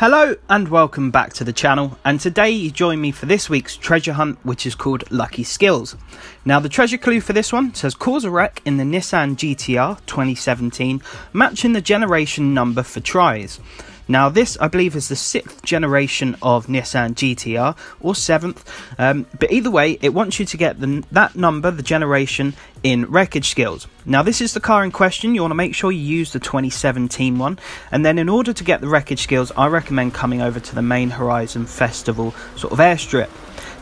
Hello and welcome back to the channel, and today you join me for this week's treasure hunt, which is called Lucky Skills. Now the treasure clue for this one says cause a wreck in the Nissan GTR 2017 matching the generation number for tries. Now this I believe is the 6th generation of Nissan GTR or 7th, but either way it wants you to get that number, the generation, in wreckage skills. Now this is the car in question. You want to make sure you use the 2017 one, and then in order to get the wreckage skills I recommend coming over to the main Horizon Festival sort of airstrip.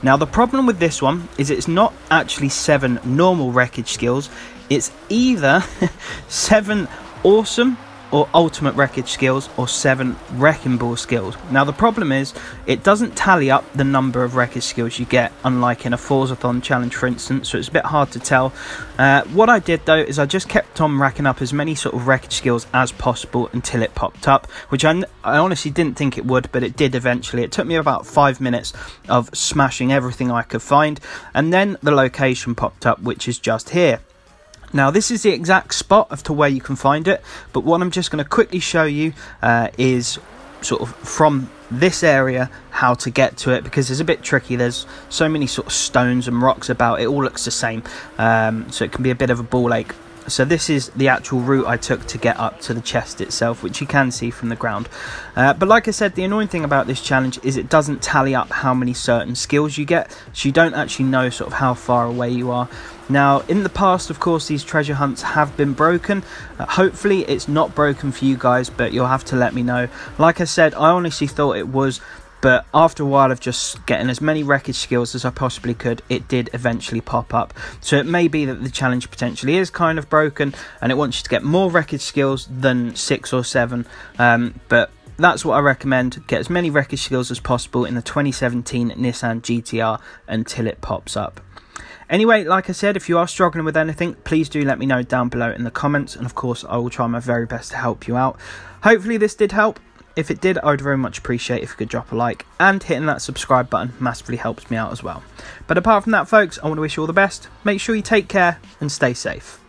Now the problem with this one is it's not actually 7 normal wreckage skills, it's either 7 awesome or ultimate wreckage skills or 7 wrecking ball skills. Now the problem is it doesn't tally up the number of wreckage skills you get, unlike in a Forzathon challenge for instance, so it's a bit hard to tell. What I did though is I just kept on racking up as many sort of wreckage skills as possible until it popped up, which I honestly didn't think it would, but it did eventually. It took me about 5 minutes of smashing everything I could find, and then the location popped up, which is just here. Now this is the exact spot of to where you can find it, but what I'm just going to quickly show you is sort of from this area how to get to it, because it's a bit tricky. There's so many sort of stones and rocks about, it all looks the same, so it can be a bit of a ball ache. So this is the actual route I took to get up to the chest itself, which you can see from the ground. But like I said, the annoying thing about this challenge is it doesn't tally up how many certain skills you get, so you don't actually know sort of how far away you are. Now in the past of course these treasure hunts have been broken. Hopefully it's not broken for you guys, but you'll have to let me know. Like I said, I honestly thought it was, but after a while of just getting as many wreckage skills as I possibly could, it did eventually pop up. So it may be that the challenge potentially is kind of broken and it wants you to get more wreckage skills than 6 or 7, but that's what I recommend. Get as many wreckage skills as possible in the 2017 Nissan GTR until it pops up. Anyway, like I said, if you are struggling with anything, please do let me know down below in the comments, and of course I will try my very best to help you out. Hopefully this did help. If it did, I would very much appreciate if you could drop a like, and hitting that subscribe button massively helps me out as well. But apart from that folks, I want to wish you all the best. Make sure you take care and stay safe.